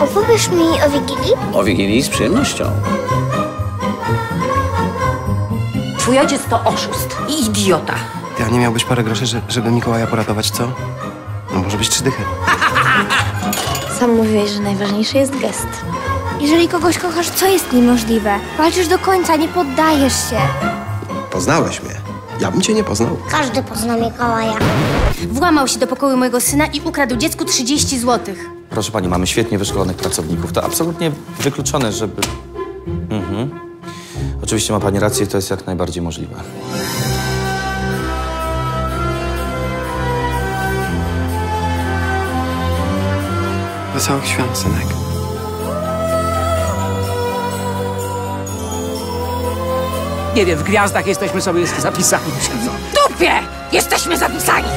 Opowiesz mi o Wigilii? O Wigilii z przyjemnością. Twój ojciec to oszust i idiota. Ty, a nie miałbyś parę groszy, żeby Mikołaja poratować, co? No może być 3 dychy. Sam mówiłeś, że najważniejszy jest gest. Jeżeli kogoś kochasz, co jest niemożliwe? Walczysz do końca, nie poddajesz się. Poznałeś mnie. Ja bym cię nie poznał. Każdy pozna Mikołaja. Włamał się do pokoju mojego syna i ukradł dziecku 30 zł. Proszę pani, mamy świetnie wyszkolonych pracowników. To absolutnie wykluczone, żeby... Oczywiście ma pani rację, to jest jak najbardziej możliwe. Wesołych świąt, synek. Nie wiem, w gwiazdach jesteśmy sobie zapisani. W dupie! Jesteśmy zapisani!